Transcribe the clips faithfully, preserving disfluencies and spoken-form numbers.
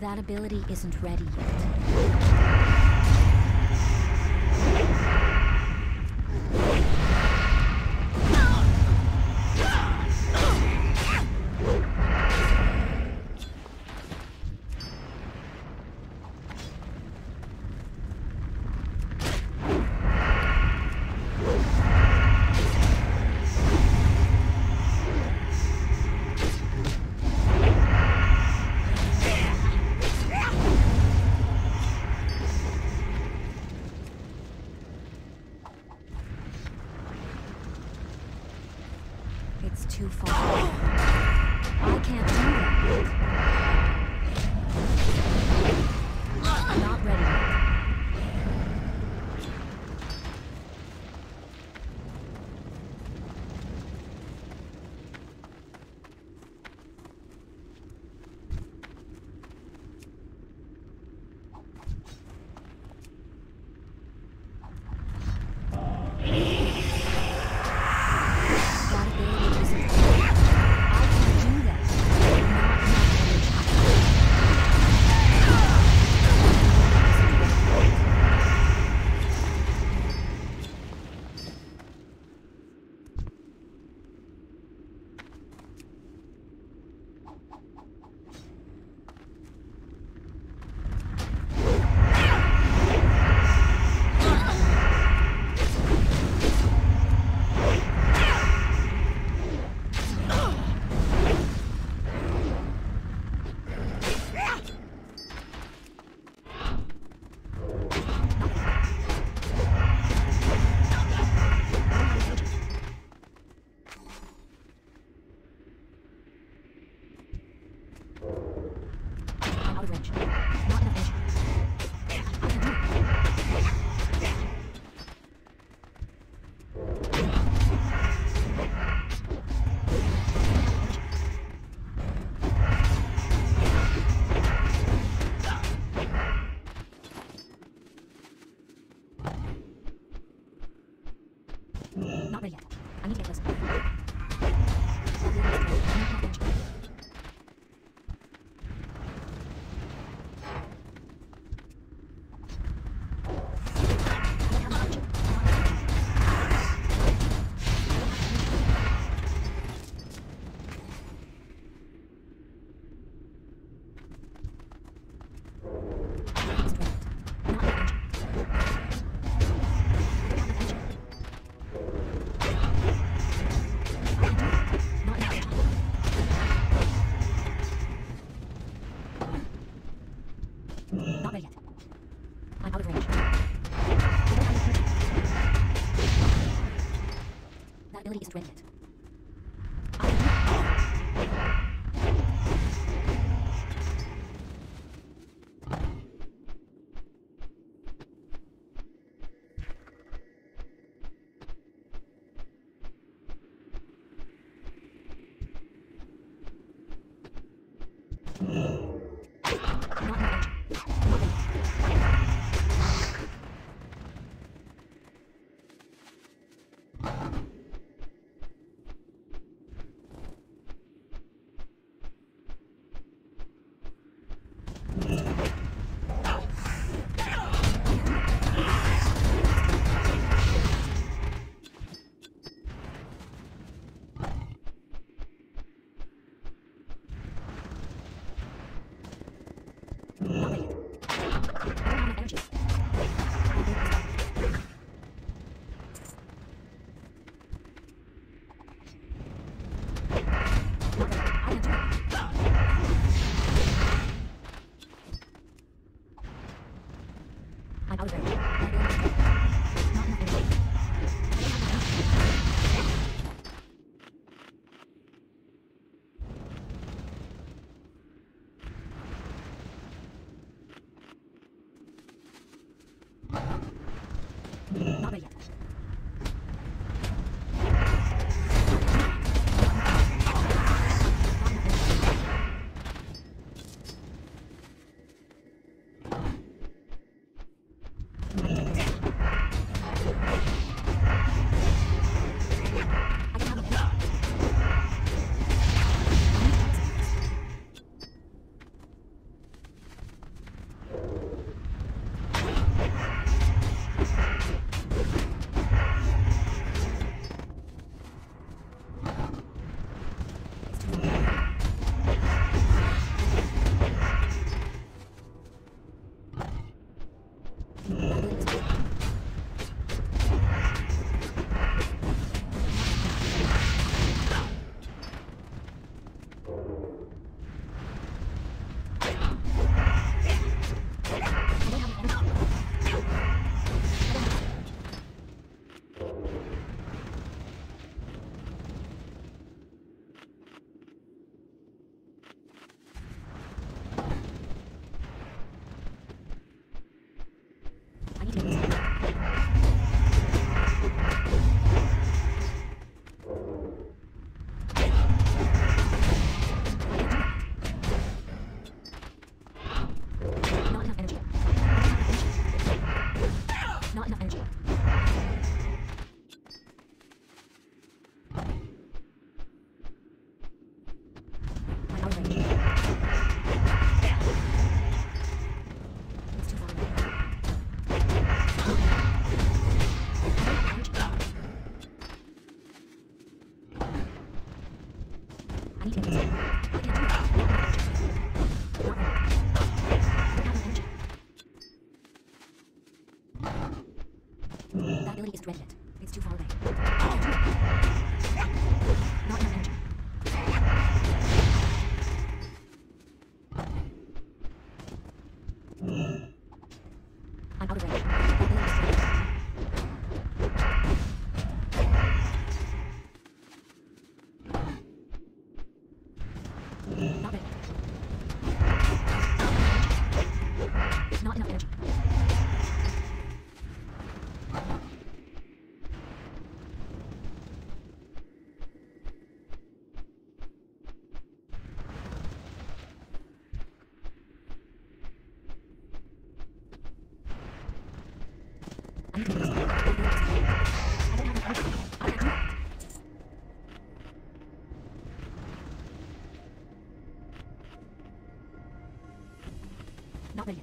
That ability isn't ready yet. It's too far. I can't do that. Not ready is ready yet. That building is dreaded. It's too far away. Not enough energy. I'm out of range. Not ready. Not enough energy. I don't have an I don't have Not there yet.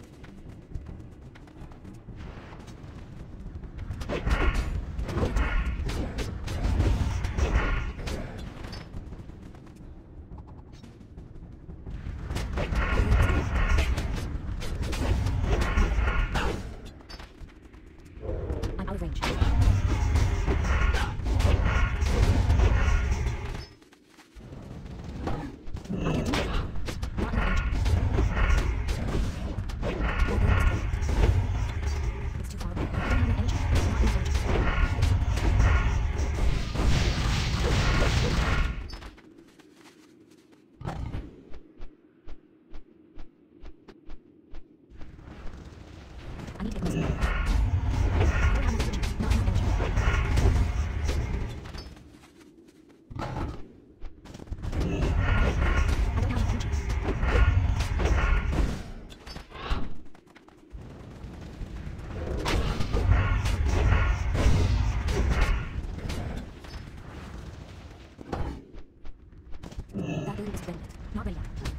Range. I need to take this. Not ready yet.